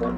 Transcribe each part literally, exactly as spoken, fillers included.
For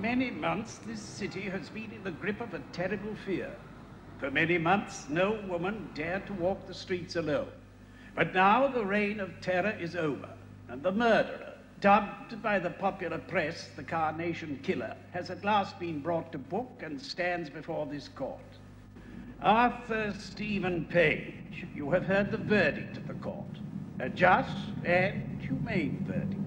many months, this city has been in the grip of a terrible fear. For many months, no woman dared to walk the streets alone. But now the reign of terror is over, and the murderer, dubbed by the popular press the Carnation Killer, has at last been brought to book and stands before this court. Arthur Stephen Page, you have heard the verdict of the court, a just and humane verdict.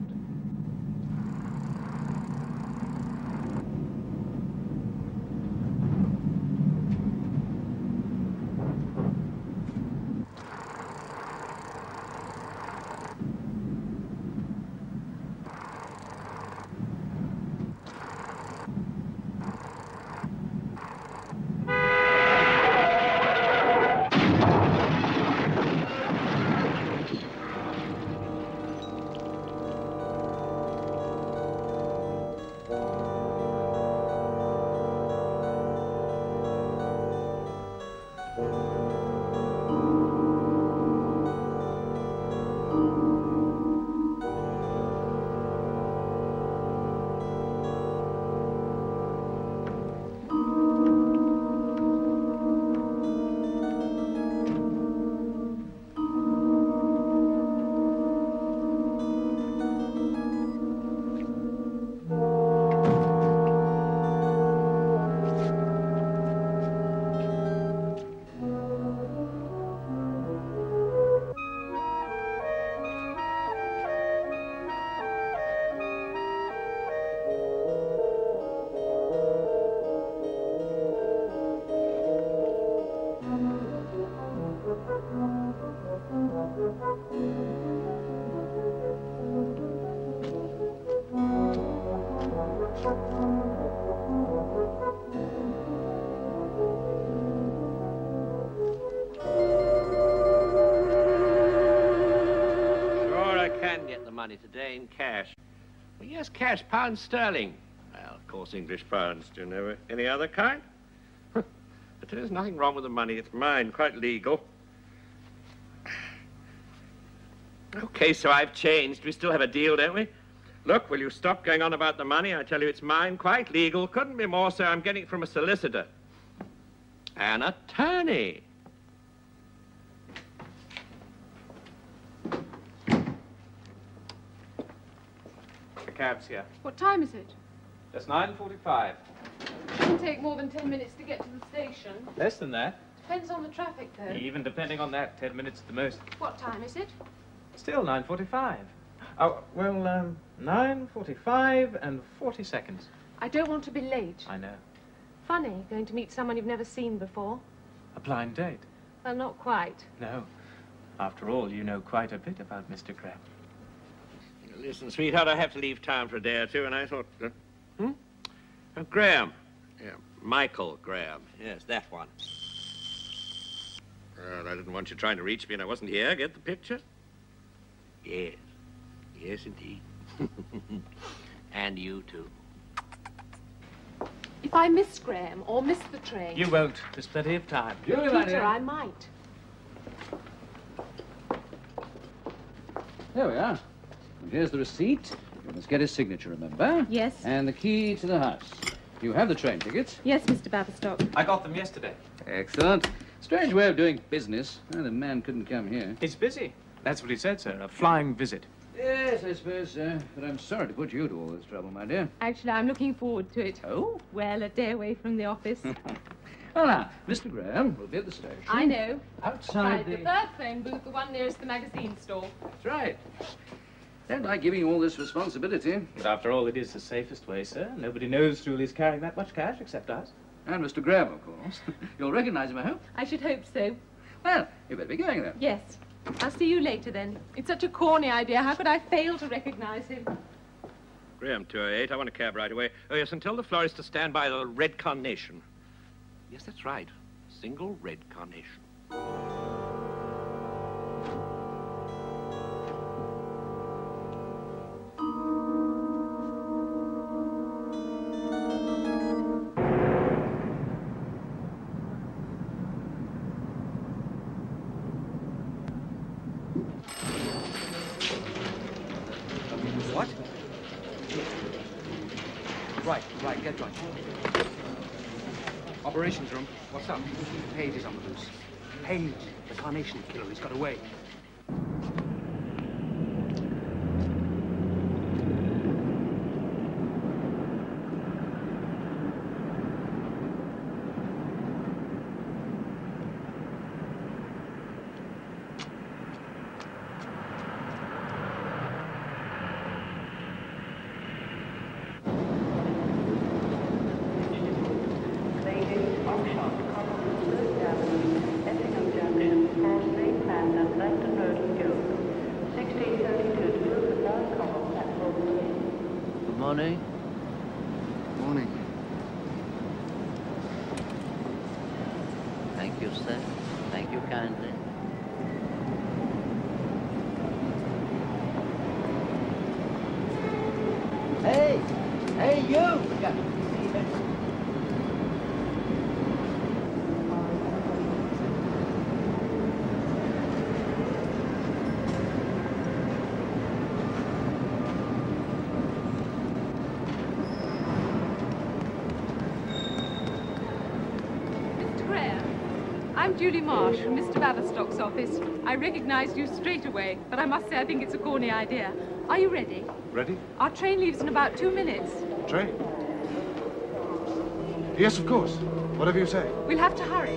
Today in cash. Well, yes, cash, pounds sterling. Well, of course, English pounds. Do you know any other kind? But there's nothing wrong with the money. It's mine, quite legal. Okay, so I've changed. We still have a deal, don't we? Look, will you stop going on about the money? I tell you, it's mine, quite legal. Couldn't be more so. I'm getting it from a solicitor. An attorney. Cab's here. What time is it? It's nine forty-five. It shouldn't take more than ten minutes to get to the station. Less than that. Depends on the traffic, though. Even depending on that, ten minutes at the most. What time is it? Still nine forty-five. Oh, well, um, nine forty-five and forty seconds. I don't want to be late. I know. Funny, going to meet someone you've never seen before. A blind date? Well, not quite. No. After all, you know quite a bit about Mister Graham. Listen, sweetheart, I have to leave town for a day or two, and I thought... Uh, hmm? Uh, Graham. Yeah, Michael Graham. Yes, that one. Well, I didn't want you trying to reach me, and I wasn't here. Get the picture? Yes. Yes, indeed. And you, too. If I miss Graham or miss the train... You won't. There's plenty of time. You're Peter, right I might. There we are. Here's the receipt. You must get his signature, remember? Yes. And the key to the house. You have the train tickets? Yes, Mister Baverstock. I got them yesterday. Excellent. Strange way of doing business. Well, the man couldn't come here. He's busy. That's what he said, sir. A flying visit. Yes, I suppose so. But I'm sorry to put you to all this trouble, my dear. Actually, I'm looking forward to it. Oh? Well, a day away from the office. Well, now, Mister Graham will be at the station. I know. Outside the... the third phone booth, the one nearest the magazine store. That's right. Don't like giving you all this responsibility. But after all, it is the safest way, sir. Nobody knows Julie's carrying that much cash except us. And Mister Graham, of course. You'll recognize him, I hope? I should hope so. Well, you better be going, then. Yes. I'll see you later, then. It's such a corny idea. How could I fail to recognize him? Graham, two oh eight. I want a cab right away. Oh, yes, and tell the florist to stand by the red carnation. Yes, that's right. Single red carnation. Page is on the loose. Page, the carnation killer, he's got away. Julie Marsh from Mister Baverstock's office. I recognized you straight away, but I must say I think it's a corny idea. Are you ready? Ready? Our train leaves in about two minutes. Train? Yes, of course. Whatever you say. We'll have to hurry.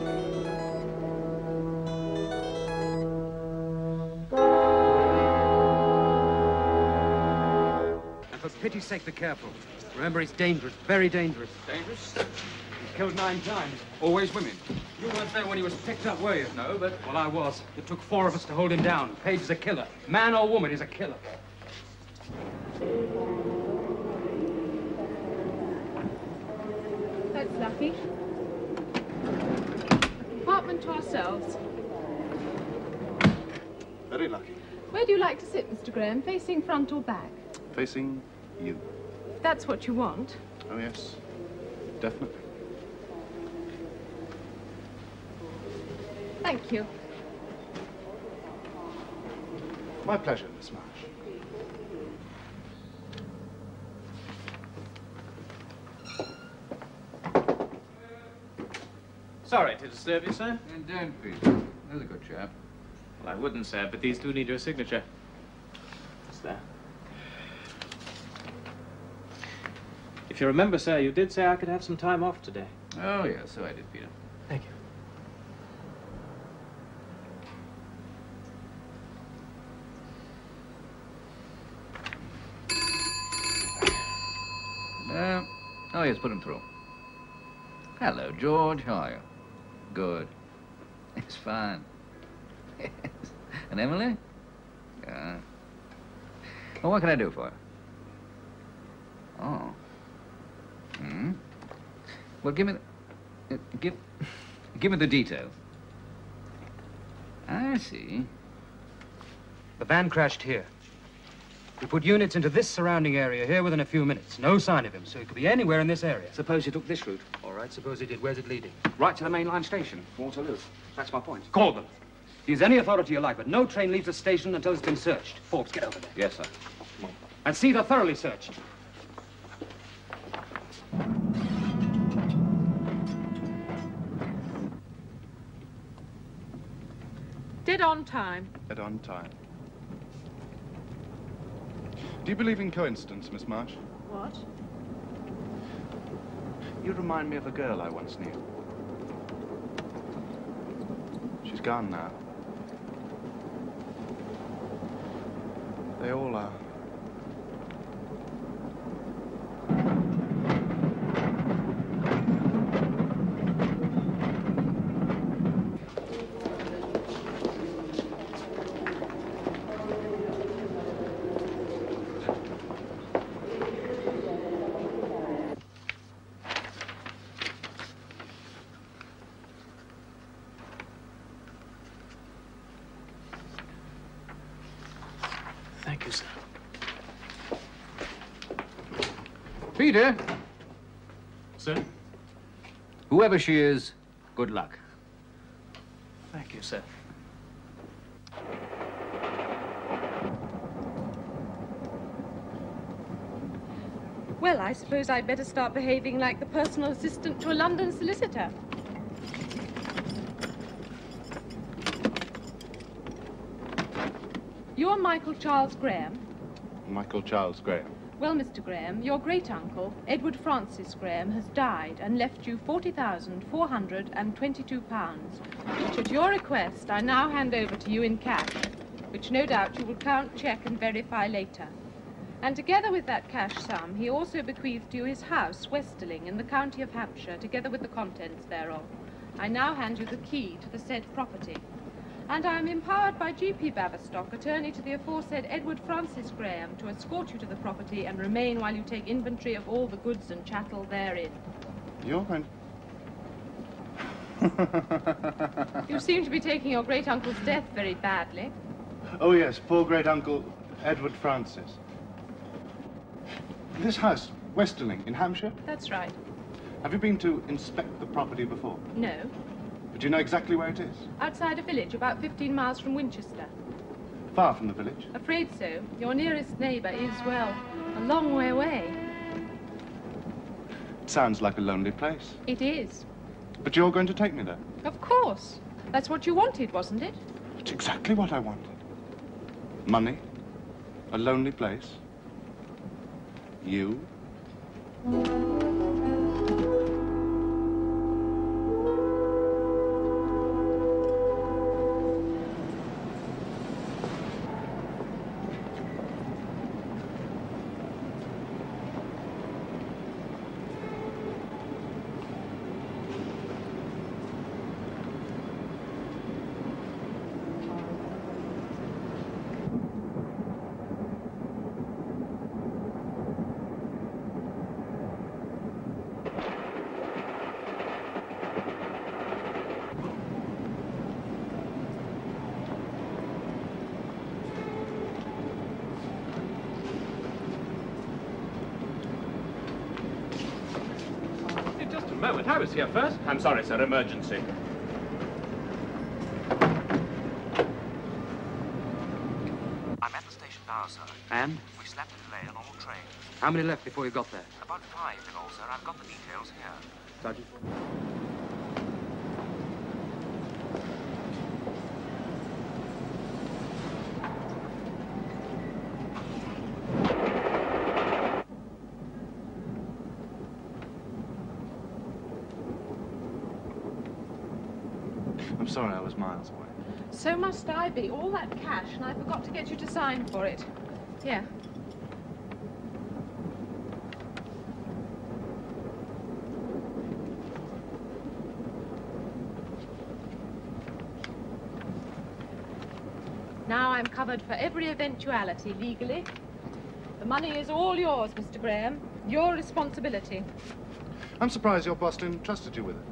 And for pity's sake, be careful. Remember, it's dangerous, very dangerous. Dangerous? He's killed nine times. Always women. You weren't there when he was picked up, were you? No, but... Well, I was. It took four of us to hold him down. Page is a killer. Man or woman is a killer. That's lucky. Apartment to ourselves. Very lucky. Where do you like to sit, Mister Graham? Facing front or back? Facing you. If that's what you want. Oh, yes. Definitely. Thank you. My pleasure, Miss Marsh. Sorry to disturb you, sir. And don't, Peter. That's a good chap. Well, I wouldn't, sir, but these do need your signature. What's that? If you remember, sir, you did say I could have some time off today. Oh, yeah, so I did, Peter. Thank you. Uh, oh, yes, put him through. Hello, George. How are you? Good. It's fine. Yes. And Emily? Yeah. Well, what can I do for you? Oh. Hmm? Well, give me... The, uh, give... give me the details. I see. The van crashed here. We put units into this surrounding area here within a few minutes. No sign of him, so he could be anywhere in this area. Suppose he took this route. All right, suppose he did. Where's it leading? Right to the main line station, Waterloo. That's my point. Call them. Use any authority you like, but no train leaves the station until it's been searched. Forbes, get over there. Yes, sir. And see they're thoroughly searched. Dead on time. Dead on time. Do you believe in coincidence, Miss Marsh? What? You remind me of a girl I once knew. She's gone now. They all are. Peter? Sir? Whoever she is, good luck. Thank you, sir. Well, I suppose I'd better start behaving like the personal assistant to a London solicitor. You're Michael Charles Graham? Michael Charles Graham. Well, Mister Graham, your great-uncle, Edward Francis Graham, has died and left you forty thousand four hundred and twenty-two pounds, which at your request I now hand over to you in cash, which no doubt you will count, check and verify later. And together with that cash sum, he also bequeathed to you his house, Westerling, in the county of Hampshire, together with the contents thereof. I now hand you the key to the said property. And I am empowered by G P Baverstock, attorney to the aforesaid Edward Francis Graham, to escort you to the property and remain while you take inventory of all the goods and chattel therein. You're in. You seem to be taking your great-uncle's death very badly. Oh, yes, poor great-uncle Edward Francis. This house, Westerling, in Hampshire? That's right. Have you been to inspect the property before? No. Do you know exactly where it is? Outside a village, about fifteen miles from Winchester. Far from the village? Afraid so. Your nearest neighbour is, well, a long way away. It sounds like a lonely place. It is. But you're going to take me there? Of course. That's what you wanted, wasn't it? That's exactly what I wanted. Money, a lonely place, you. I was here first. I'm sorry, sir. Emergency. I'm at the station now, sir. And? We slapped a delay on all trains. How many left before you got there? About five in all, sir. I've got the details here. Sergeant. Sorry, I was miles away. So must I be. All that cash, and I forgot to get you to sign for it. Here. Now I'm covered for every eventuality legally. The money is all yours, Mister Graham. Your responsibility. I'm surprised your boss didn't trusted you with it.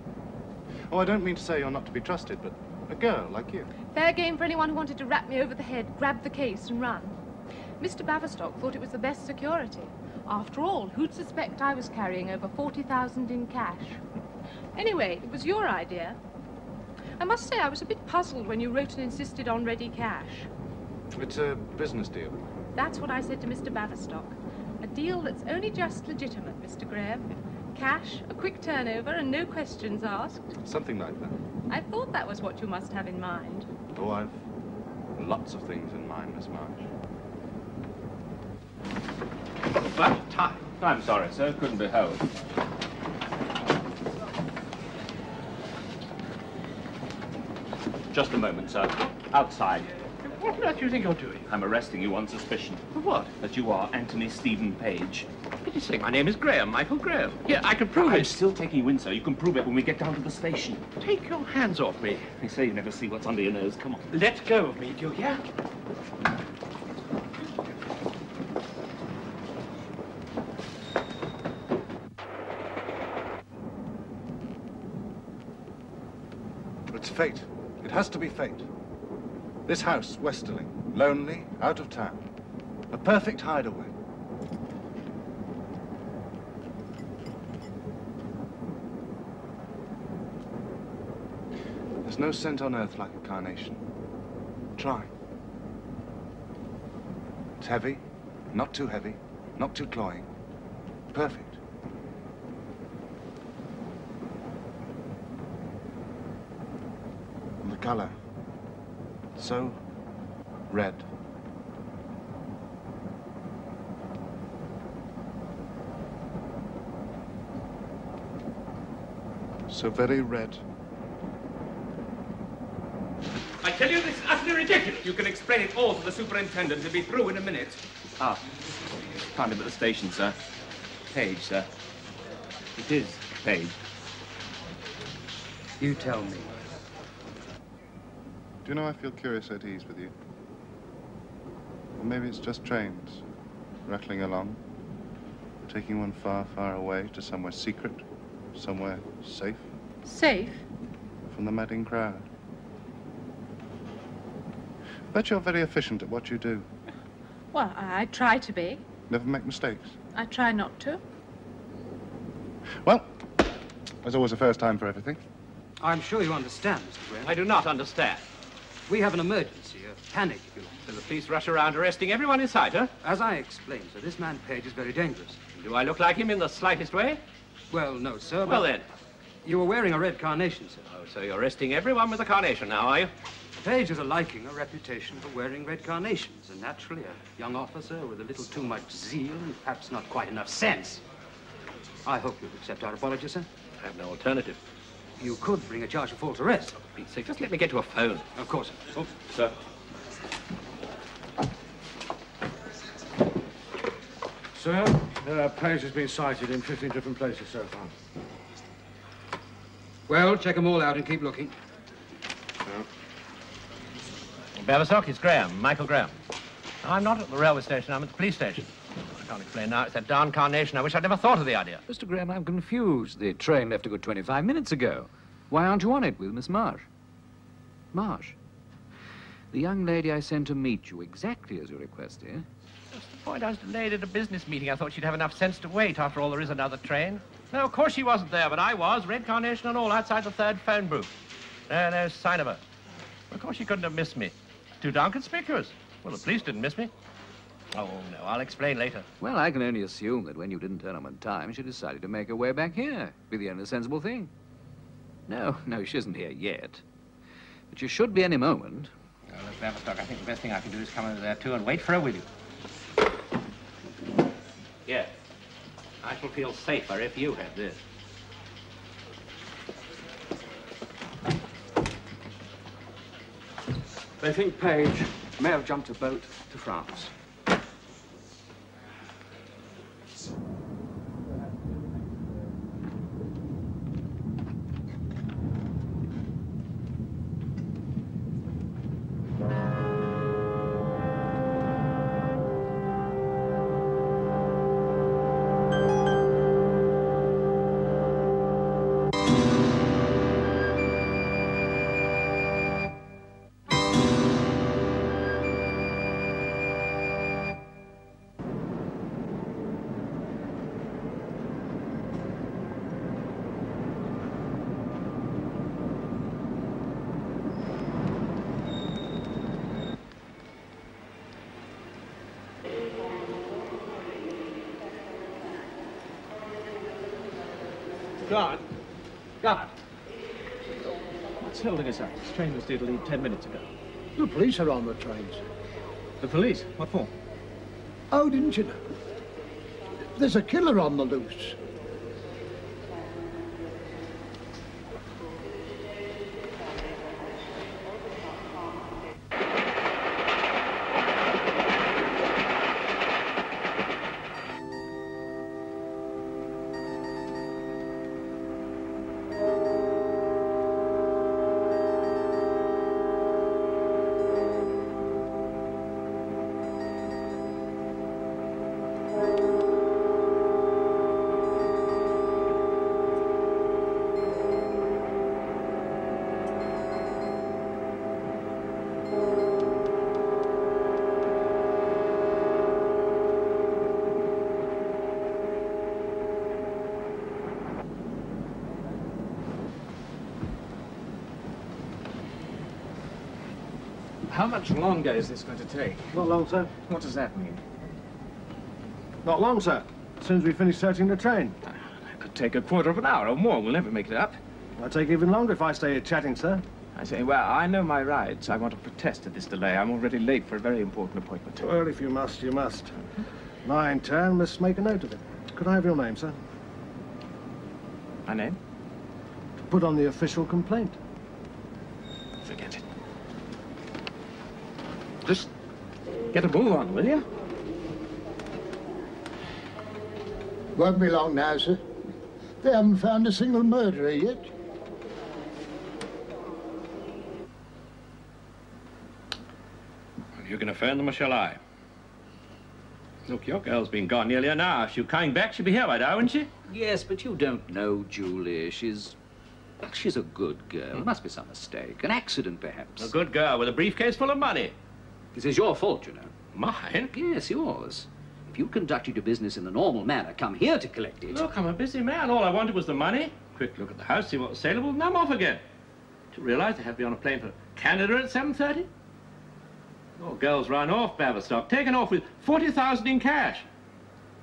Oh, I don't mean to say you're not to be trusted, but a girl like you. Fair game for anyone who wanted to wrap me over the head, grab the case and run. Mister Baverstock thought it was the best security. After all, who'd suspect I was carrying over forty thousand in cash? Anyway, it was your idea. I must say I was a bit puzzled when you wrote and insisted on ready cash. It's a business deal. That's what I said to Mister Baverstock. A deal that's only just legitimate, Mister Graham. Cash, a quick turnover, and no questions asked. Something like that. I thought that was what you must have in mind. Oh, I've lots of things in mind, Miss Marsh. About time. I'm sorry, sir. Couldn't be held. Just a moment, sir. Outside. What on earth do you think you're doing? I'm arresting you on suspicion. For what? That you are Anthony Stephen Page. It is saying my name is Graham, Michael Graham. Yeah, I can prove I'm it. I'm still taking you in, sir. You can prove it when we get down to the station. Take your hands off me. They say you never see what's under your nose. Come on. Let go of me, do you hear? It's fate. It has to be fate. This house, Westerling, lonely, out of town. A perfect hideaway. There's no scent on earth like a carnation. Try. It's heavy, not too heavy, not too cloying. Perfect. And the color. So red. So very red. I tell you, this is utterly ridiculous. You can explain it all to the superintendent. He'll be through in a minute. Ah, found him at the station, sir. Page, sir. It is Page. You tell me. Do you know, I feel curious at ease with you. Or maybe it's just trains, rattling along, taking one far, far away to somewhere secret, somewhere safe. Safe? From the madding crowd. Bet you're very efficient at what you do. Well, I try to be. Never make mistakes? I try not to. Well, there's always a first time for everything. I'm sure you understand, Mister Graham. I do not understand. We have an emergency, a panic, if you like. So the police rush around arresting everyone in sight, huh? As I explained, sir, this man Page is very dangerous. Do I look like him in the slightest way? Well, no, sir, Well, then. You were wearing a red carnation, sir. Oh, so you're arresting everyone with a carnation now, are you? Page is liking a reputation for wearing red carnations, and naturally a young officer with a little too much zeal and perhaps not quite enough sense. I hope you'll accept our apology, sir. I have no alternative. You could bring a charge of false arrest. Oh, for Pete's sake, just let me get to a phone. Of course. Oh, sir. Sir, uh, Page has been cited in fifteen different places so far. Well, check them all out and keep looking. Yeah. Baverstock, it's Graham, Michael Graham. I'm not at the railway station, I'm at the police station. I can't explain now. It's that darn carnation. I wish I'd never thought of the idea. Mister Graham, I'm confused. The train left a good twenty-five minutes ago. Why aren't you on it with Miss Marsh? Marsh? The young lady I sent to meet you exactly as you requested. That's the point. I was delayed at a business meeting. I thought she'd have enough sense to wait. After all, there is another train. No, of course she wasn't there, but I was. Red carnation and all, outside the third phone booth. No, no sign of her. Of course she couldn't have missed me. Too darn conspicuous. Well, the police didn't miss me. Oh, no, I'll explain later. Well, I can only assume that when you didn't turn up on time, she decided to make her way back here. Be the only sensible thing. No, no, she isn't here yet. But she should be any moment. Well, look, Baverstock, I think the best thing I can do is come over there, too, and wait for her with you. Yes. I shall feel safer if you have this. They think Page may have jumped a boat to France. Guard. Guard. What's holding us up? This train was due to leave ten minutes ago. The police are on the trains. The police? What for? Oh, didn't you know? There's a killer on the loose. How much longer is this going to take? Not long, sir. What does that mean? Not long, sir. As soon as we finish searching the train. Uh, it could take a quarter of an hour or more. We'll never make it up. It'll take even longer if I stay here chatting, sir. I say, well, I know my rights. I want to protest at this delay. I'm already late for a very important appointment. Well, if you must, you must. And I, in turn, must make a note of it. Could I have your name, sir? My name? To put on the official complaint. Forget it. Just get a move on, will you? Won't be long now, sir. They haven't found a single murderer yet. If you can offend them, or shall I? Look, your girl's been gone nearly an hour. If she were coming back, she'd be here by now, wouldn't she? Yes, but you don't know Julie. She's... Well, she's a good girl. There must be some mistake. An accident, perhaps. A good girl with a briefcase full of money. This is your fault, you know. Mine? Yes, yours. If you conducted your business in the normal manner, come here to collect it. Look, I'm a busy man. All I wanted was the money. Quick look at the house, see what was saleable, and I'm off again. Did you realize I have to be on a plane for Canada at seven thirty? Your girl's run off, Baverstock, taken off with forty thousand in cash.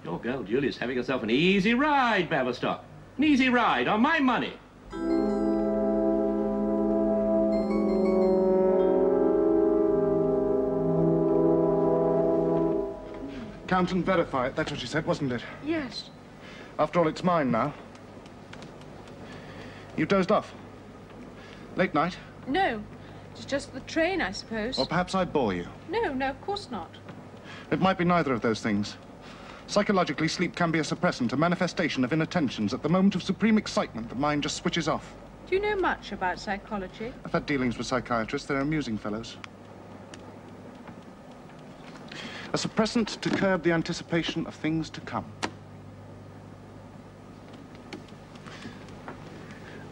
Your girl, Julie's having herself an easy ride, Baverstock. An easy ride on my money. Count and verify it. That's what she said, wasn't it? Yes. After all, it's mine now. You dozed off. Late night? No. It's just the train, I suppose. Or perhaps I bore you. No, no, of course not. It might be neither of those things. Psychologically, sleep can be a suppressant, a manifestation of inattentions. At the moment of supreme excitement, the mind just switches off. Do you know much about psychology? I've had dealings with psychiatrists. They're amusing fellows. A suppressant to curb the anticipation of things to come.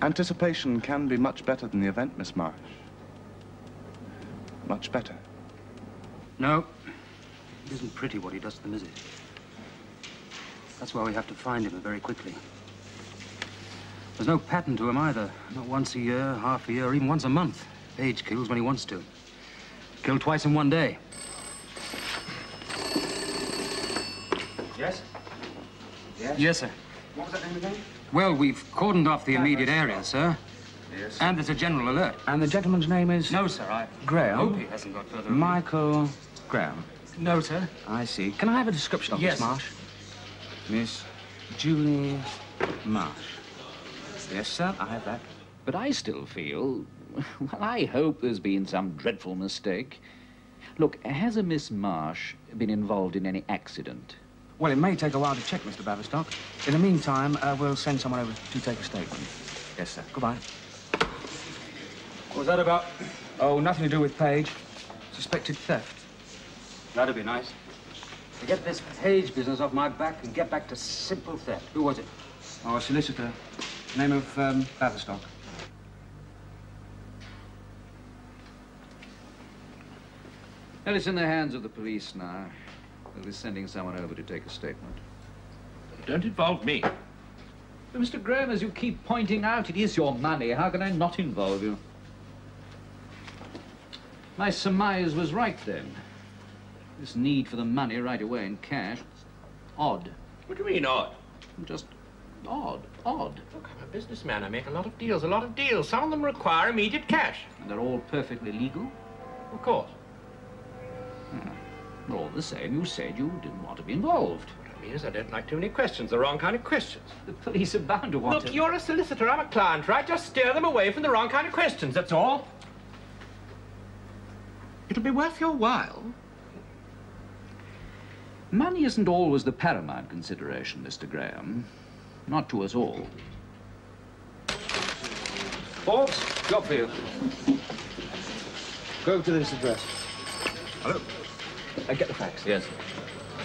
Anticipation can be much better than the event, Miss Marsh. Much better. No, it isn't pretty what he does to them, is it? That's why we have to find him very quickly. There's no pattern to him either. Not once a year, half a year, or even once a month. Page kills when he wants to. Killed twice in one day. Yes? Yes? Yes, sir. What was that name again? Well, we've cordoned off the immediate area, sir. Yes. And there's a general alert. And the gentleman's name is? No, sir, I... Graham? Hope he hasn't got further... Michael Graham? No, sir. I see. Can I have a description of yes. Miss Marsh? Miss Julie Marsh. Yes, sir, I have that. But I still feel... Well, I hope there's been some dreadful mistake. Look, has a Miss Marsh been involved in any accident? Well, it may take a while to check, Mister Baverstock. In the meantime, uh, we'll send someone over to take a statement. Yes, sir. Goodbye. What was that about? Oh, nothing to do with Page. Suspected theft. That'd be nice. To get this Page business off my back and get back to simple theft. Who was it? Oh, a solicitor. Name of um, Baverstock. Well, it's in the hands of the police now. They'll be sending someone over to take a statement. Don't involve me. But Mister Graham, as you keep pointing out, it is your money. How can I not involve you? My surmise was right, then. This need for the money right away in cash. Odd. What do you mean, odd? Just odd, odd. Look, I'm a businessman. I make a lot of deals, a lot of deals. Some of them require immediate cash. And they're all perfectly legal? Of course. Hmm. All the same, you said you didn't want to be involved. What I mean is I don't like too many questions, the wrong kind of questions. The police are bound to want Look, to... Look, you're a solicitor, I'm a client, right? Just steer them away from the wrong kind of questions, that's all. It'll be worth your while. Money isn't always the paramount consideration, Mister Graham. Not to us all. Forbes, job for you. Go to this address. Hello? Uh, get the fax. Yes.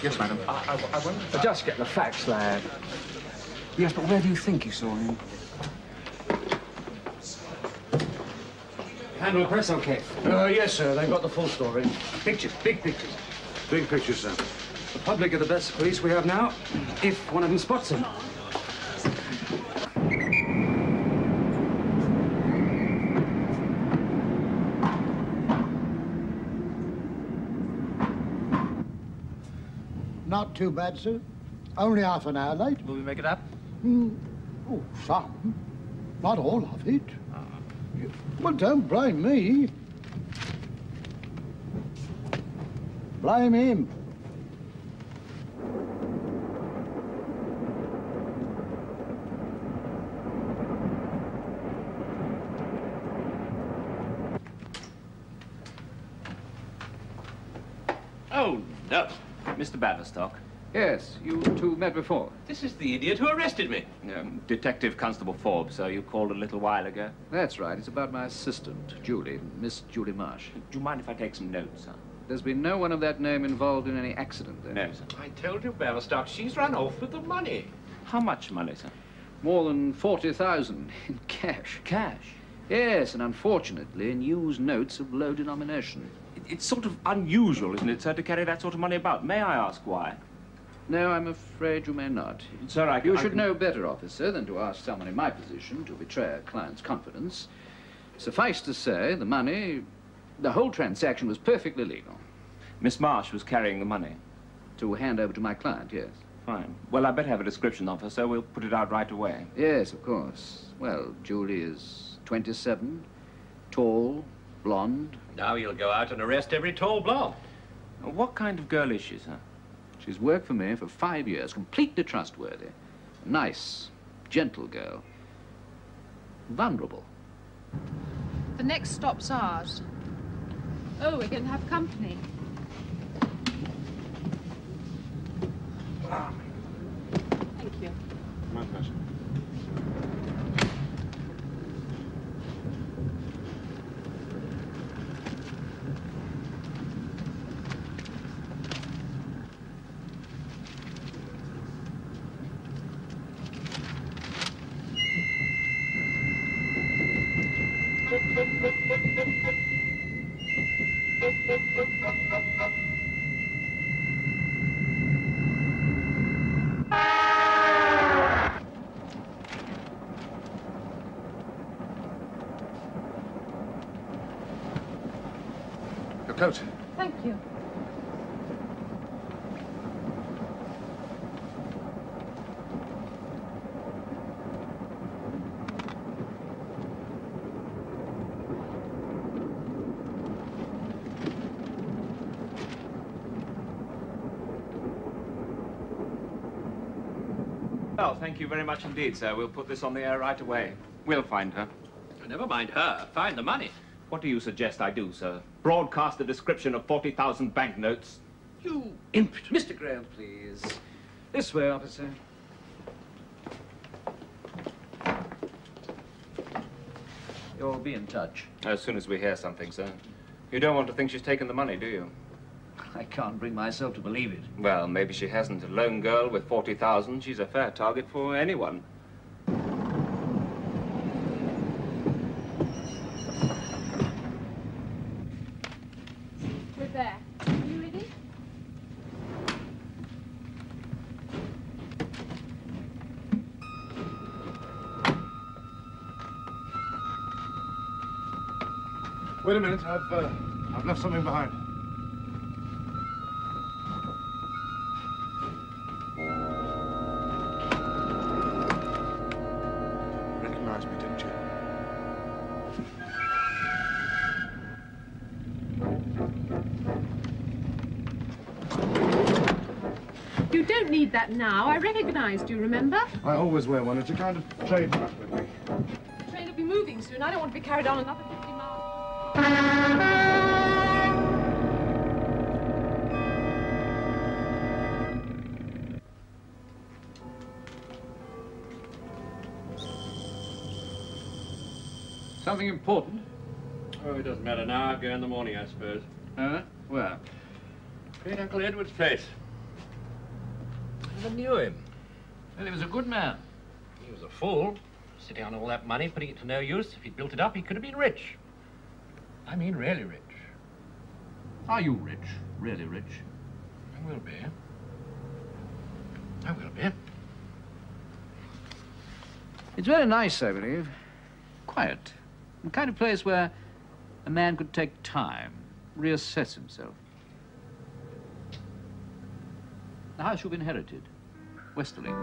Yes, madam. I, I, I won't... Uh, just get the fax, lad. Yes, but where do you think you saw him? Handle the press, okay? Uh, yes, sir. They've got the full story. Pictures, big pictures. Big pictures, sir. The public are the best police we have now, if one of them spots him. Not too bad, sir. Only half an hour late. Will we make it up? Mm, oh, some. Not all of it. Uh-huh. you, well, don't blame me. Blame him. Oh, no. Mister Baverstock. Yes, you two met before. This is the idiot who arrested me. Um, Detective Constable Forbes, sir, you called a little while ago. That's right. It's about my assistant, Julie, Miss Julie Marsh. Do you mind if I take some notes, sir? There's been no one of that name involved in any accident, then? No, sir. I told you, Baverstock, she's run off with the money. How much money, sir? More than forty thousand in cash. Cash? Yes, and unfortunately in used notes of low denomination. It's sort of unusual, isn't it, sir, to carry that sort of money about? May I ask why? No, I'm afraid you may not. Sir, I... You should know better, officer, than to ask someone in my position to betray a client's confidence. Suffice to say, the money, the whole transaction was perfectly legal. Miss Marsh was carrying the money? To hand over to my client, yes. Fine. Well, I better have a description of her, sir. We'll put it out right away. Yes, of course. Well, Julie is twenty-seven, tall, blonde. Now you'll go out and arrest every tall blonde. What kind of girl is she, sir? She's worked for me for five years, completely trustworthy. A nice, gentle girl. Vulnerable. The next stop's ours. Oh, we're going to have company. Thank you. My pleasure. Thank you. Well, thank you very much indeed, sir. We'll put this on the air right away. We'll find her. Never mind her. Find the money. What do you suggest I do, sir? Broadcast a description of forty thousand banknotes? You impudent... Mister Graham, please. This way, officer. You'll be in touch. As soon as we hear something, sir. You don't want to think she's taken the money, do you? I can't bring myself to believe it. Well, maybe she hasn't. A lone girl with forty thousand, she's a fair target for anyone. Wait a minute, I've, uh, I've left something behind. Recognize me, didn't you? You don't need that now. I recognized you, remember? I always wear one. It's a kind of trademark with me. The train will be moving soon. I don't want to be carried on another fifty miles. Something important? Oh, it doesn't matter now. I'll go in the morning, I suppose. Huh? Where? In Uncle Edward's place. I never knew him. Well, he was a good man. He was a fool. Sitting on all that money, putting it to no use. If he'd built it up, he could have been rich. I mean, really rich. Are you rich? Really rich? I will be. I will be. It's very nice, I believe. Quiet. The kind of place where a man could take time, reassess himself. The house you've inherited, Westerling.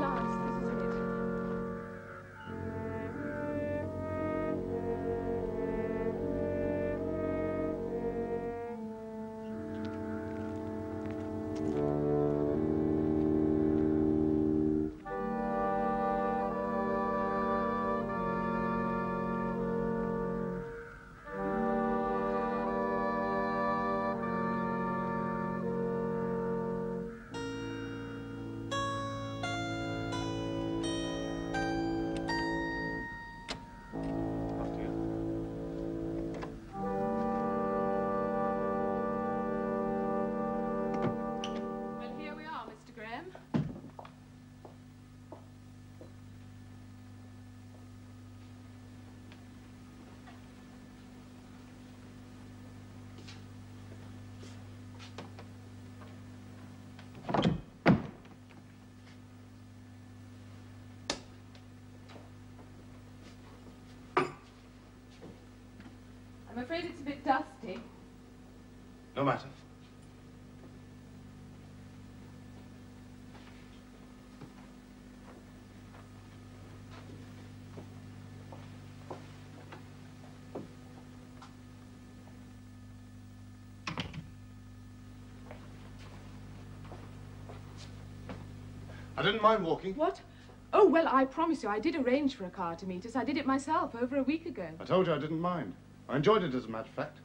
Lars, this isn't it. I'm afraid it's a bit dusty. No matter. I didn't mind walking. What? Oh, well, I promise you, I did arrange for a car to meet us. I did it myself over a week ago. I told you I didn't mind. I enjoyed it, as a matter of fact,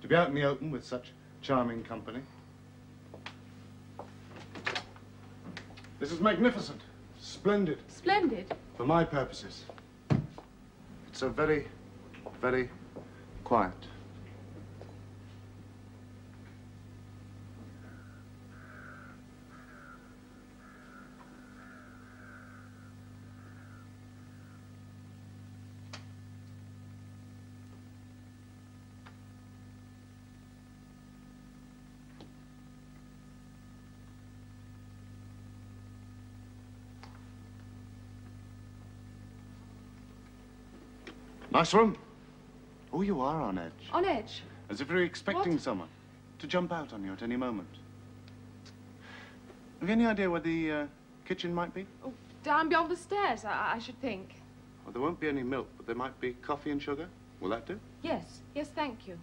to be out in the open with such charming company. This is magnificent, splendid. Splendid? For my purposes. It's so very, very quiet. Nice room. Oh, you are on edge. On edge? As if you were expecting what? Someone to jump out on you at any moment. Have you any idea where the uh, kitchen might be? Oh, down beyond the stairs, I, I should think. Well, there won't be any milk, but there might be coffee and sugar. Will that do? Yes. Yes, thank you.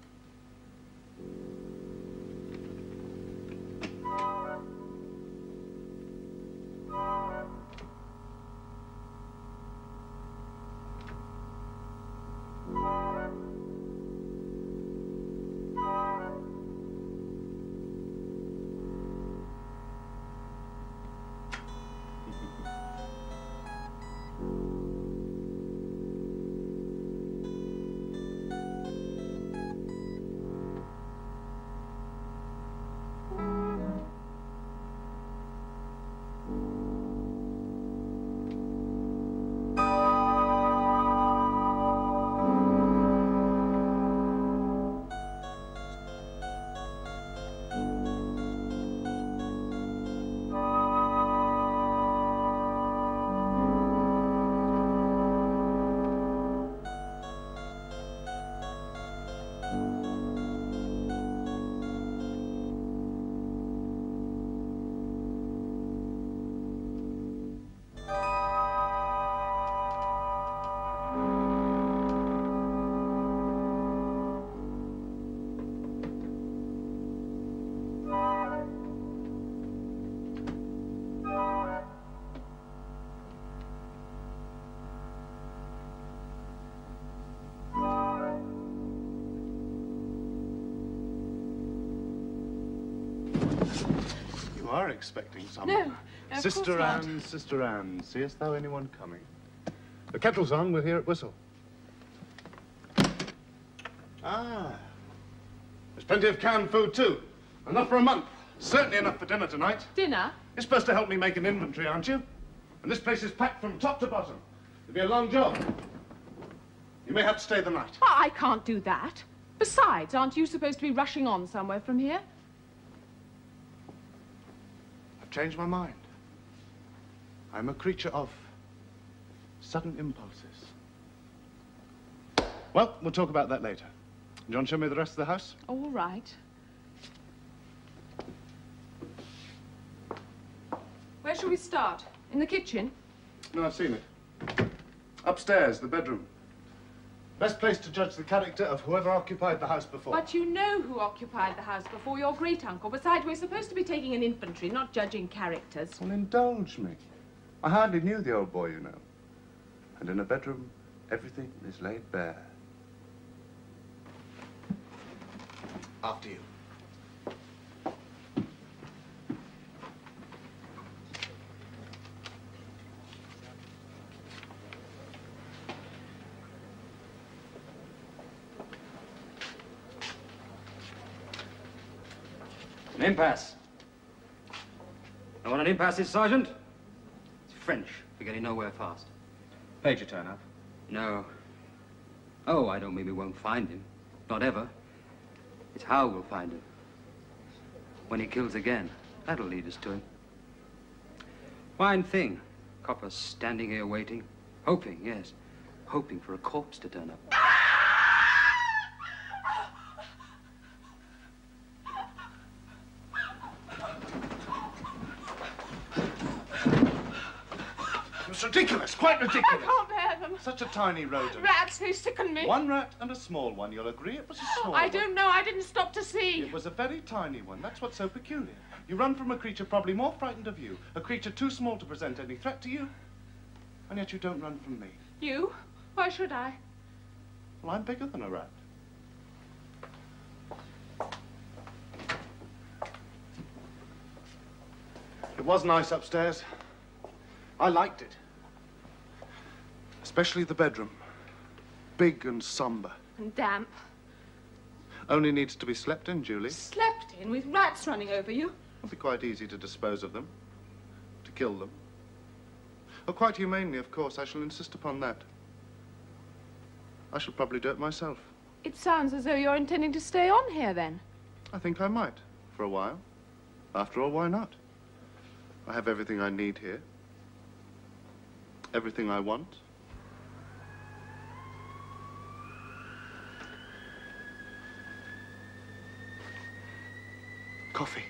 You are expecting someone. No, Sister Anne, Sister Anne, seest thou anyone coming? The kettle's on, we'll hear it whistle. Ah. There's plenty of canned food, too. Enough for a month. Certainly enough for dinner tonight. Dinner? You're supposed to help me make an inventory, aren't you? And this place is packed from top to bottom. It'll be a long job. You may have to stay the night. Oh, I can't do that. Besides, aren't you supposed to be rushing on somewhere from here? Changed my mind. I'm a creature of sudden impulses. Well, we'll talk about that later. Do you want to show me the rest of the house? Oh, all right. Where shall we start? In the kitchen? No, I've seen it. Upstairs, the bedroom. Best place to judge the character of whoever occupied the house before. But you know who occupied the house before, your great-uncle. Besides, we're supposed to be taking an inventory, not judging characters. Well, indulge me. I hardly knew the old boy, you know. And in a bedroom, everything is laid bare. After you. An impasse. Know what an impasse is, Sergeant? It's French for getting nowhere fast. Page will turn up. No. Oh, I don't mean we won't find him. Not ever. It's how we'll find him. When he kills again, that'll lead us to him. Fine thing. Copper standing here waiting. Hoping, yes. Hoping for a corpse to turn up. It's ridiculous, quite ridiculous. I can't bear them. Such a tiny rodent. Rats, they sicken me. One rat and a small one, you'll agree. It was a small one. I don't know, I didn't stop to see. It was a very tiny one, that's what's so peculiar. You run from a creature probably more frightened of you, a creature too small to present any threat to you, and yet you don't run from me. You? Why should I? Well, I'm bigger than a rat. It was nice upstairs. I liked it. Especially the bedroom. Big and somber. And damp. Only needs to be slept in, Julie. Slept in? With rats running over you? It'll be quite easy to dispose of them. To kill them. Oh, quite humanely, of course. I shall insist upon that. I shall probably do it myself. It sounds as though you're intending to stay on here, then. I think I might. For a while. After all, why not? I have everything I need here. Everything I want. Coffee.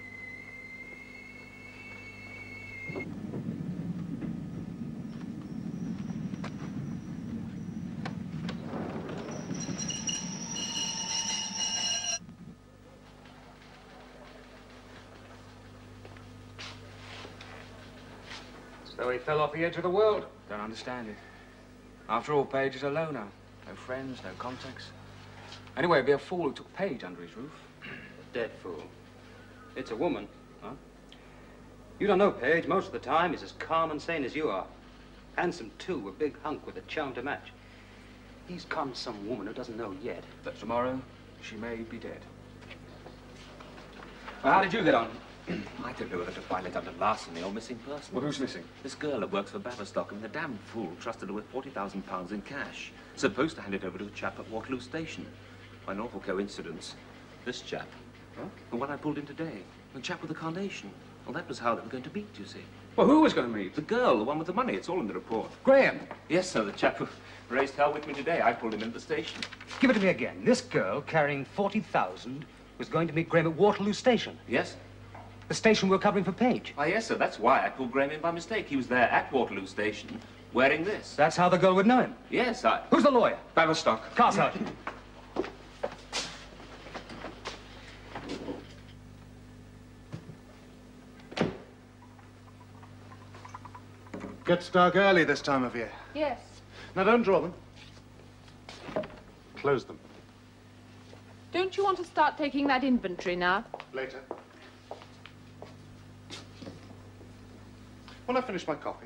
So he fell off the edge of the world. Don't understand it. After all, Page is a loner. No friends, no contacts. Anyway, it'd be a fool who took Page under his roof. A dead fool. It's a woman, huh? You don't know Page. Most of the time, he's as calm and sane as you are. Handsome, too, a big hunk with a charm to match. He's come to some woman who doesn't know yet. But tomorrow, she may be dead. Well, how did you get on? I don't know whether to file it under larceny or missing person. Well, who's missing? This girl who works for Baverstock. I mean, the damn fool trusted her with forty thousand pounds in cash. Supposed to hand it over to a chap at Waterloo Station. By an awful coincidence. This chap. Huh? The one I pulled in today. The chap with the carnation. Well, that was how they were going to meet, you see. Well, who was going to meet? The girl, the one with the money. It's all in the report. Graham! Yes, sir, the chap who raised hell with me today. I pulled him into the station. Give it to me again. This girl, carrying forty thousand, was going to meet Graham at Waterloo Station. Yes? The station we're covering for Page. Ah, yes, sir. That's why I pulled Graham in by mistake. He was there at Waterloo Station wearing this. That's how the girl would know him? Yes, I... Who's the lawyer? Baverstock. Car sergeant. Gets dark early this time of year. Yes. Now, don't draw them. Close them. Don't you want to start taking that inventory now? Later. When I finish my coffee.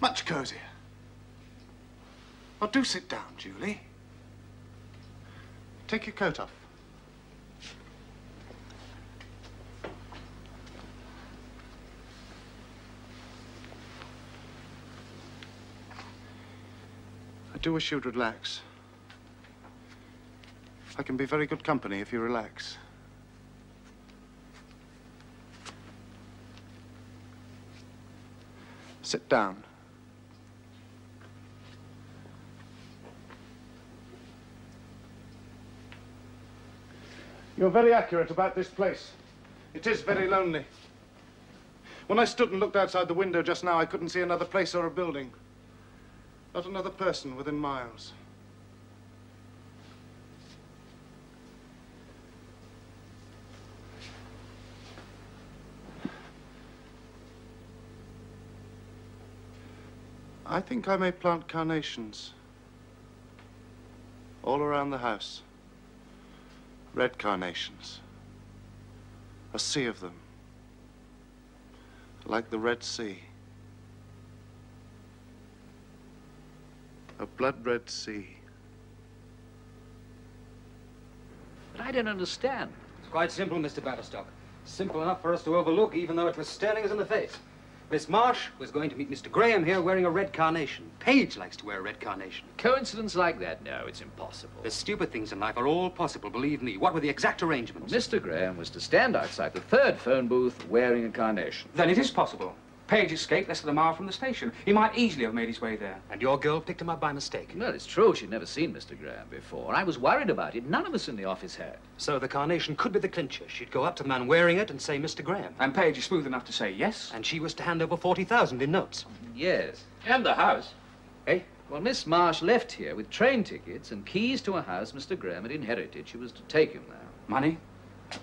Much cozier. Well, do sit down, Julie. Take your coat off. I do wish you'd relax. I can be very good company if you relax. Sit down. You're very accurate about this place. It is very lonely. When I stood and looked outside the window just now, I couldn't see another place or a building. Not another person within miles. I think I may plant carnations all around the house. Red carnations. A sea of them. Like the Red Sea. A blood-red sea. But I didn't understand. It's quite simple, Mister Baverstock. Simple enough for us to overlook, even though it was staring us in the face. Miss Marsh was going to meet Mister Graham here wearing a red carnation. Page likes to wear a red carnation. Coincidence like that? No, it's impossible. The stupid things in life are all possible, believe me. What were the exact arrangements? Mister Graham was to stand outside the third phone booth wearing a carnation. Then it is possible. Page escaped less than a mile from the station. He might easily have made his way there. And your girl picked him up by mistake. Well, it's true. She'd never seen Mister Graham before. I was worried about it. None of us in the office had. So the carnation could be the clincher. She'd go up to the man wearing it and say, Mister Graham. And Page is smooth enough to say yes. And she was to hand over forty thousand in notes. Yes. And the house. Eh? Well, Miss Marsh left here with train tickets and keys to a house Mister Graham had inherited. She was to take him there. Money?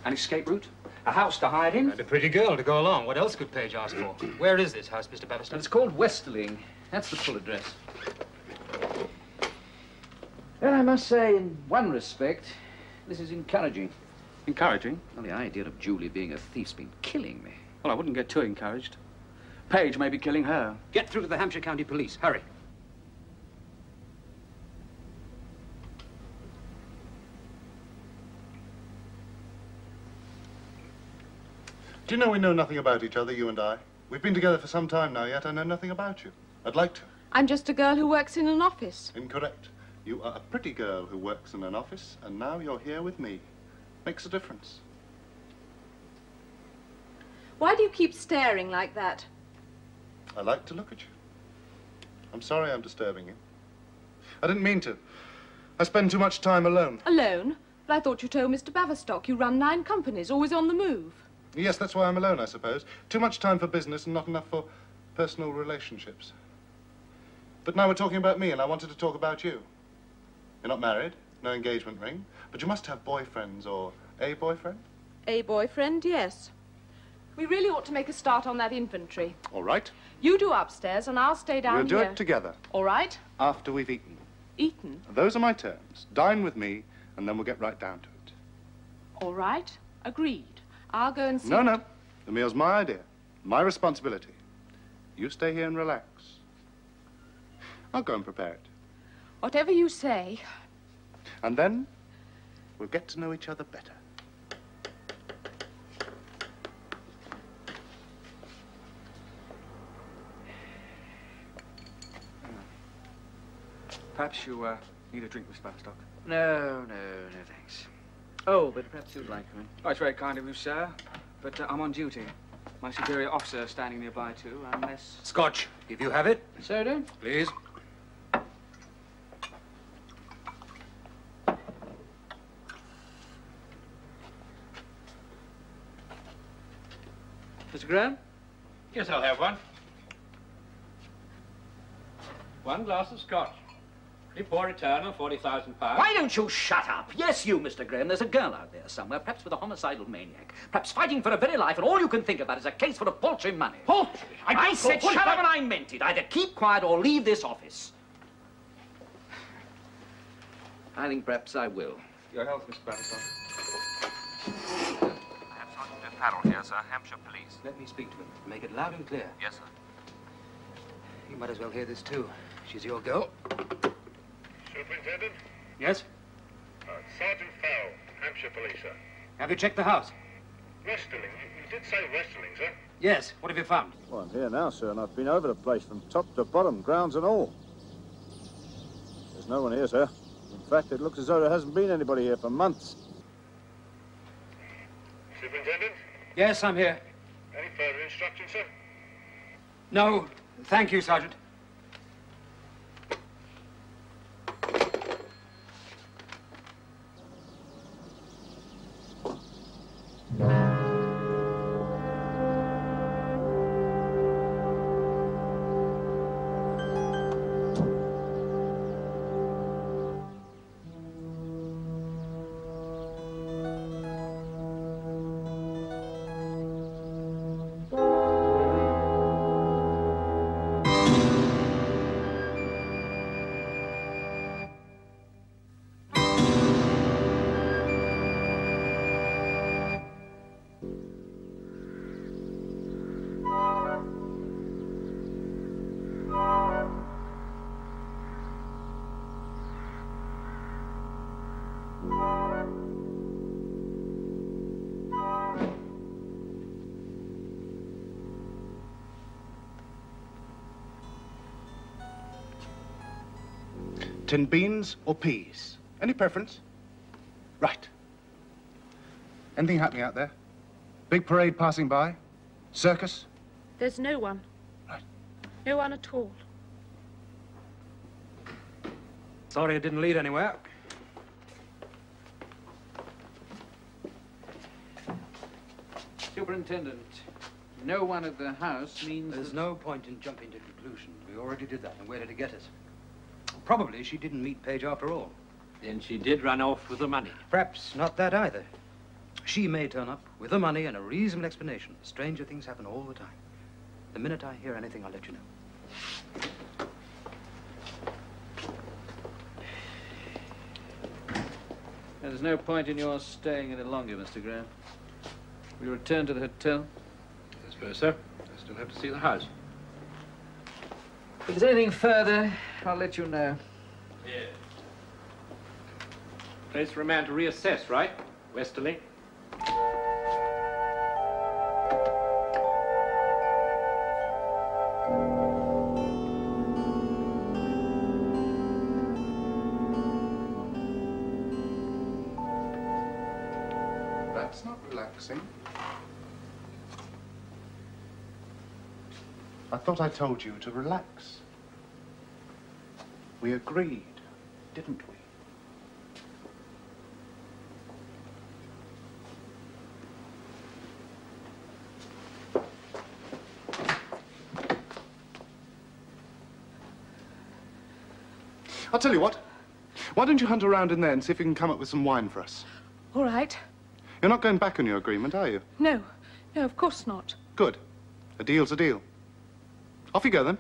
An escape route? A house to hide in? And a pretty girl to go along. What else could Page ask for? Where is this house, Mister Baverstock? It's called Westerling. That's the full address. Well, I must say, in one respect, this is encouraging. Encouraging? Well, the idea of Julie being a thief's been killing me. Well, I wouldn't get too encouraged. Page may be killing her. Get through to the Hampshire County Police. Hurry. Do you know we know nothing about each other, you and I? We've been together for some time now, yet I know nothing about you. I'd like to. I'm just a girl who works in an office. Incorrect. You are a pretty girl who works in an office, and now you're here with me. Makes a difference. Why do you keep staring like that? I like to look at you. I'm sorry I'm disturbing you. I didn't mean to. I spend too much time alone. Alone? But I thought you told Mister Baverstock you run nine companies, always on the move. Yes, that's why I'm alone, I suppose. Too much time for business and not enough for personal relationships. But now we're talking about me, and I wanted to talk about you. You're not married, no engagement ring, but you must have boyfriends or a boyfriend? A boyfriend, yes. We really ought to make a start on that inventory. All right. You do upstairs, and I'll stay down here. We'll do here. It together. All right. After we've eaten. Eaten? Those are my terms. Dine with me, and then we'll get right down to it. All right. Agreed. I'll go and see. No, no. The meal's my idea. My responsibility. You stay here and relax. I'll go and prepare it. Whatever you say. And then we'll get to know each other better. Perhaps you uh, need a drink, Miss Baverstock. No, no, no, thanks. Oh, but perhaps you'd like one. Oh, it's very kind of you, sir, but uh, I'm on duty. My superior officer is standing nearby, too, unless... Scotch, if you have it. Soda? Please. Mister Graham? Yes, I'll have one. One glass of Scotch. Before return of forty thousand pounds. Why don't you shut up? Yes, you, Mister Graham. There's a girl out there somewhere, perhaps with a homicidal maniac, perhaps fighting for her very life, and all you can think about is a case for a paltry money. Paltry? I, I said shut up and I meant it. Either keep quiet or leave this office. I think perhaps I will. Your health, Mister Baverstock. I have Sergeant Farrell here, sir. Hampshire Police. Let me speak to him. Make it loud and clear. Yes, sir. You might as well hear this, too. She's your girl. Superintendent? Yes? Uh, Sergeant Farrell, Hampshire Police, sir. Have you checked the house? Westerling. You did say Westerling, sir. Yes. What have you found? Well, I'm here now, sir, and I've been over the place from top to bottom, grounds and all. There's no one here, sir. In fact, it looks as though there hasn't been anybody here for months. Superintendent? Yes, I'm here. Any further instructions, sir? No. Thank you, Sergeant. Tin beans or peas? Any preference? Right. Anything happening out there? Big parade passing by? Circus? There's no one. Right. No one at all. Sorry it didn't lead anywhere. Superintendent, no one at the house means... There's no point in jumping to conclusions. We already did that, and where did it get us? Probably she didn't meet Page after all. Then she did run off with the money. Perhaps not that either. She may turn up with the money and a reasonable explanation. Stranger things happen all the time. The minute I hear anything, I'll let you know. There's no point in your staying any longer, Mister Graham. Will you return to the hotel? I suppose so. I still have to see the house. If there's anything further, I'll let you know. Yeah. Place for a man to reassess, right? Westerling. That's not relaxing. I thought I told you to relax. We agreed, didn't we? I'll tell you what. Why don't you hunt around in there and see if you can come up with some wine for us? All right. You're not going back on your agreement, are you? No. No, of course not. Good. A deal's a deal. Off you go, then.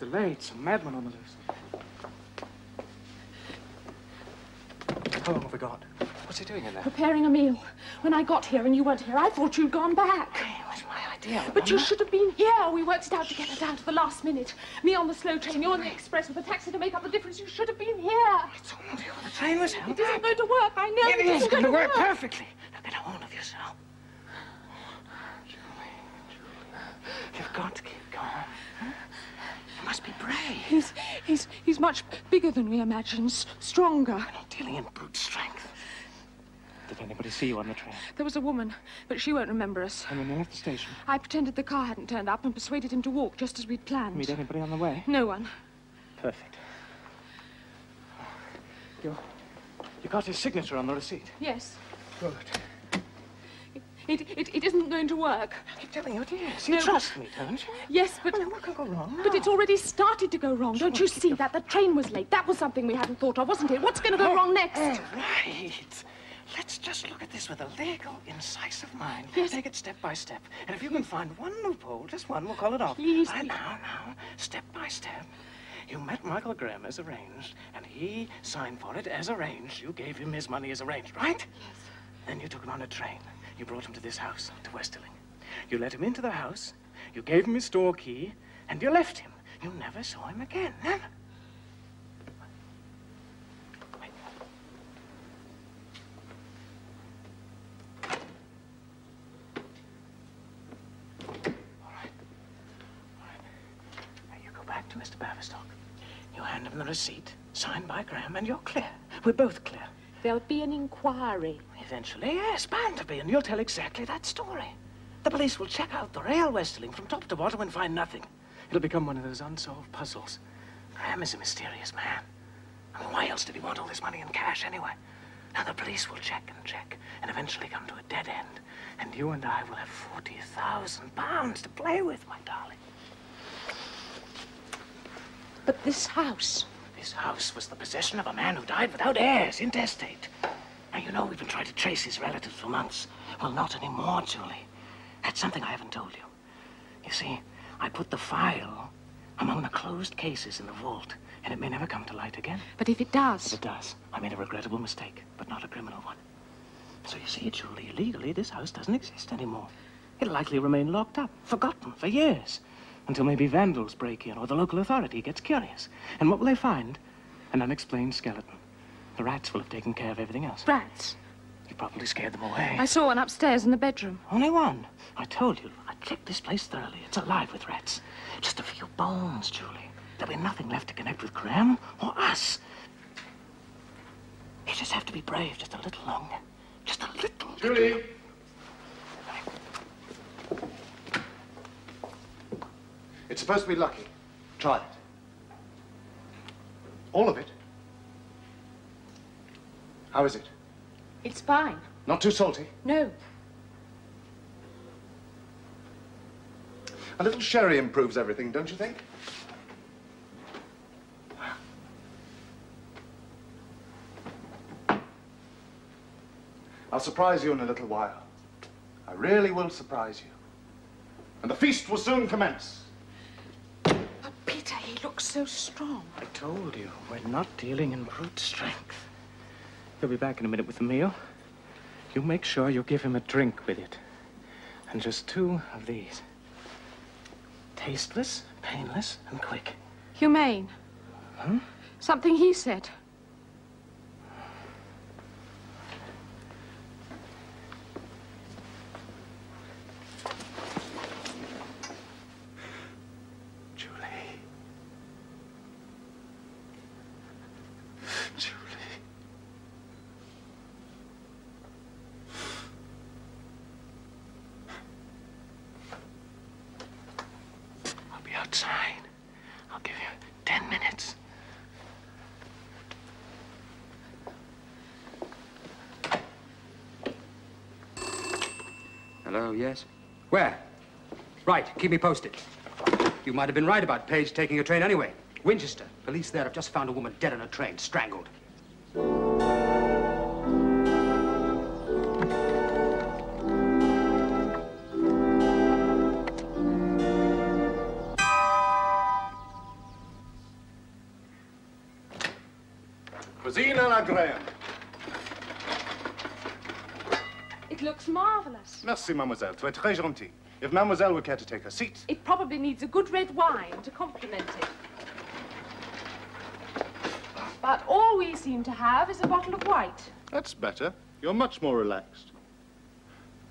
Delayed. Some madman on the loose. How long have we got? What's he doing in there? Preparing a meal. When I got here and you weren't here, I thought you'd gone back. Hey, it was my idea. But remember? You should have been here. We worked it out together down to the last minute. Me on the slow train, you on the express with a taxi to make up the difference. You should have been here. It's all you. The train was held. It isn't going to work. I know. Yeah, it, it isn't going to work, work perfectly. Now get a hold of yourself. Julie, Julie. You've got to keep going. Huh? Must be brave. He's, he's, he's much bigger than we imagined, stronger. We're not dealing in brute strength. Did anybody see you on the train? There was a woman, but she won't remember us. And when we left the station? I pretended the car hadn't turned up and persuaded him to walk, just as we'd planned. Meet anybody on the way? No one. Perfect. You, you got his signature on the receipt? Yes. Good. It, it, it isn't going to work. I keep telling you it is. You no, trust me, don't you? Yes, but... I mean, what could go wrong now? But it's already started to go wrong. Don't you see that? The train was late. That was something we hadn't thought of, wasn't it? What's going to go oh, wrong next? Oh, right. Let's just look at this with a legal, incisive mind. Yes. Take it step by step. And if you can find one loophole, just one, we'll call it off. Please, right, please. Now, now, step by step. You met Michael Graham as arranged, and he signed for it as arranged. You gave him his money as arranged, right? Yes. Then you took him on a train. You brought him to this house, to Westerling. You let him into the house, you gave him his store key, and you left him. You never saw him again, never. Wait. All right. All right. Now you go back to Mister Baverstock. You hand him the receipt, signed by Graham, and you're clear. We're both clear. There'll be an inquiry. Eventually, yes, bound to be, and you'll tell exactly that story. The police will check out the real Westerling from top to bottom and find nothing. It'll become one of those unsolved puzzles. Graham is a mysterious man. I mean, why else did he want all this money in cash anyway? Now, the police will check and check and eventually come to a dead end. And you and I will have forty thousand pounds to play with, my darling. But this house... This house was the possession of a man who died without heirs, intestate. Now, you know, we've been trying to trace his relatives for months. Well, not anymore, Julie. That's something I haven't told you. You see, I put the file among the closed cases in the vault, and it may never come to light again. But if it does? If it does, I made a regrettable mistake, but not a criminal one. So you see, Julie, legally, this house doesn't exist anymore. It'll likely remain locked up, forgotten for years. Until maybe vandals break in, or the local authority gets curious. And what will they find? An unexplained skeleton. The rats will have taken care of everything else. Rats? You probably scared them away. I saw one upstairs in the bedroom. Only one? I told you, I checked this place thoroughly. It's alive with rats. Just a few bones, Julie. There'll be nothing left to connect with Graham or us. You just have to be brave just a little longer. Just a little... Julie! Little... It's supposed to be lucky. Try it. All of it. How is it? It's fine. Not too salty? No. A little sherry improves everything, don't you think? I'll surprise you in a little while. I really will surprise you. And the feast will soon commence. Peter, he looks so strong. I told you, we're not dealing in brute strength. He'll be back in a minute with the meal. You make sure you give him a drink with it. And just two of these. Tasteless, painless, and quick. Humane. Huh? Something he said. Yes. Where? Right. Keep me posted. You might have been right about Page taking a train anyway. Winchester. Police there have just found a woman dead on a train, strangled. Cuisine à la Graham. It looks marvelous. Merci, mademoiselle. Tu es très gentille. If mademoiselle would care to take her seat... It probably needs a good red wine to complement it. But all we seem to have is a bottle of white. That's better. You're much more relaxed.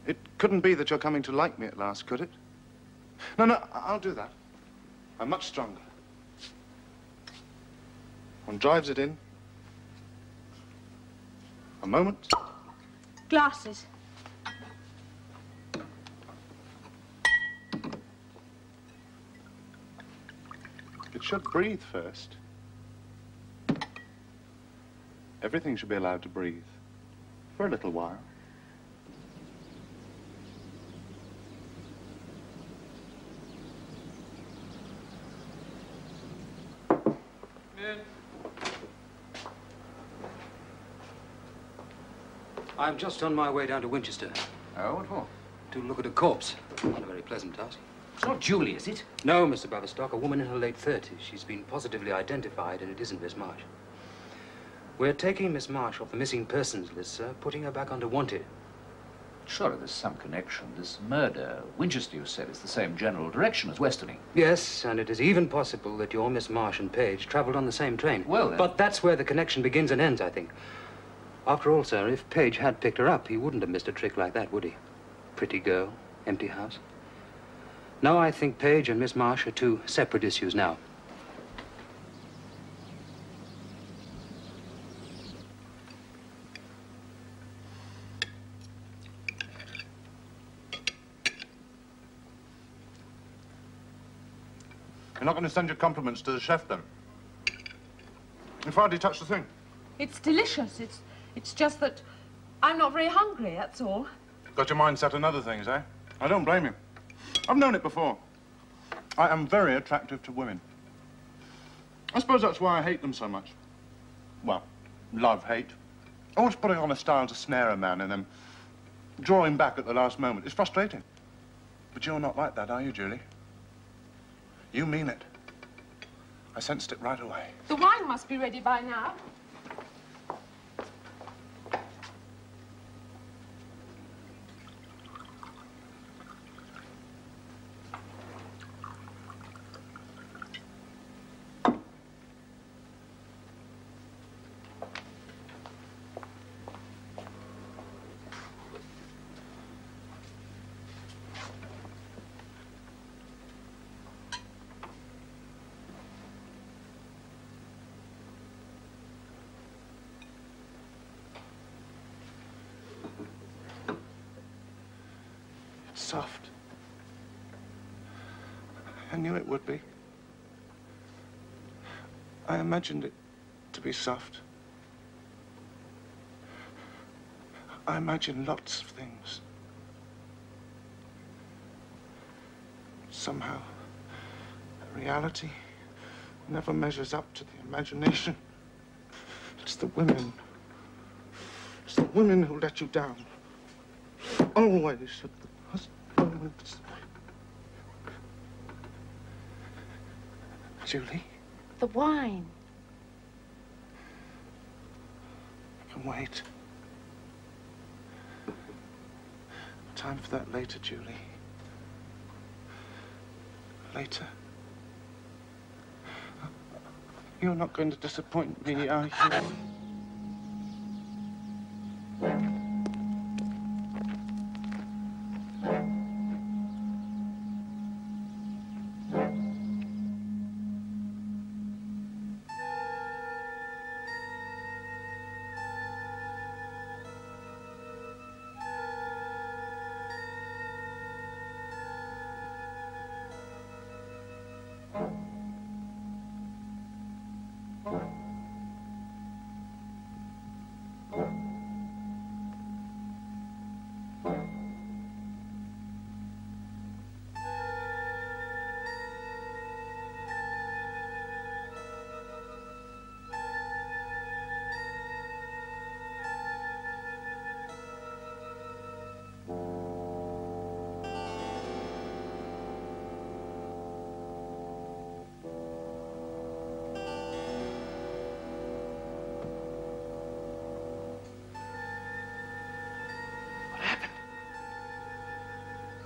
It couldn't be that you're coming to like me at last, could it? No, no, I'll do that. I'm much stronger. One drives it in. A moment. Glasses. It should breathe first. Everything should be allowed to breathe for a little while. I'm just on my way down to Winchester. Oh, what for? To look at a corpse. Not a very pleasant task. It's not Julie, is it? No, Mister Baverstock, a woman in her late thirties. She's been positively identified, and it isn't Miss Marsh. We're taking Miss Marsh off the missing persons list, sir, putting her back under wanted. Surely there's some connection. This murder, Winchester, you said, is the same general direction as Westerling. Yes, and it is even possible that your Miss Marsh and Page travelled on the same train. Well, then... But that's where the connection begins and ends, I think. After all, sir, if Page had picked her up, he wouldn't have missed a trick like that, would he? Pretty girl, empty house. No, I think Page and Miss Marsh are two separate issues now. You're not going to send your compliments to the chef, then? You've hardly touched the thing. It's delicious. It's, it's just that I'm not very hungry, that's all. Got your mind set on other things, eh? I don't blame you. I've known it before. I am very attractive to women. I suppose that's why I hate them so much. Well, love, hate. Always putting on a style to snare a man and then drawing back at the last moment. It's frustrating. But you're not like that, are you, Julie? You mean it. I sensed it right away. The wine must be ready by now. Soft. I knew it would be. I imagined it to be soft. I imagined lots of things. Somehow, reality never measures up to the imagination. It's the women. It's the women who let you down. Always. Julie? The wine. I can wait. Time for that later, Julie. Later. You're not going to disappoint me, are you?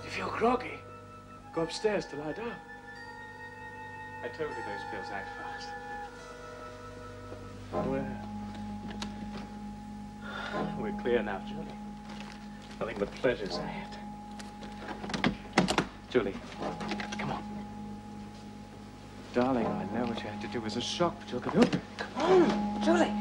If you're groggy, go upstairs to lie down. I told you those pills act fast. We're, we're clear now, Julie. Nothing but pleasures ahead. Julie, come on. Darling, I know what you had to do was a shock, but you'll get over it. Come on, Julie.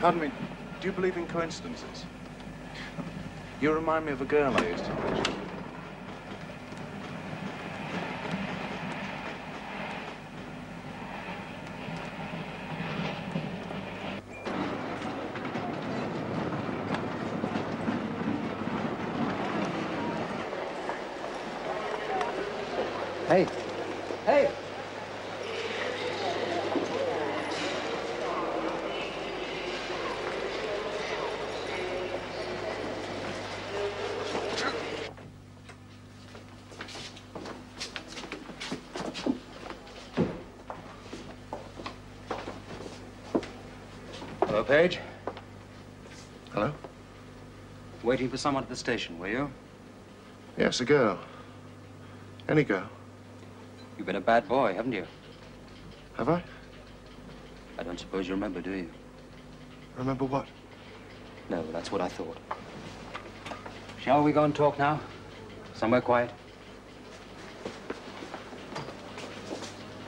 Pardon me, do you believe in coincidences? You remind me of a girl I used to watch. Hey. Hey. Hello, Page. Hello. Waiting for someone at the station, were you? Yes, a girl. Any girl. You've been a bad boy, haven't you? Have I? I don't suppose you remember, do you? Remember what? No, that's what I thought. Shall we go and talk now? Somewhere quiet?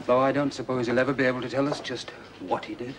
Though I don't suppose he'll ever be able to tell us just what he did.